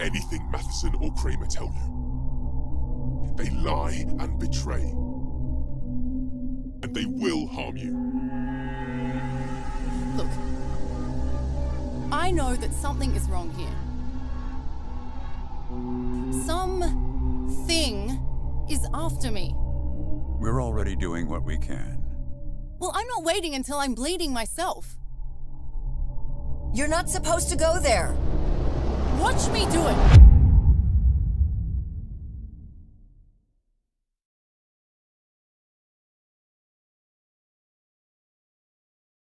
anything Matheson or Kramer tell you. They lie and betray. And they will harm you. Look, I know that something is wrong here. Something is after me. We're already doing what we can. Well, I'm not waiting until I'm bleeding myself. You're not supposed to go there. Watch me do it.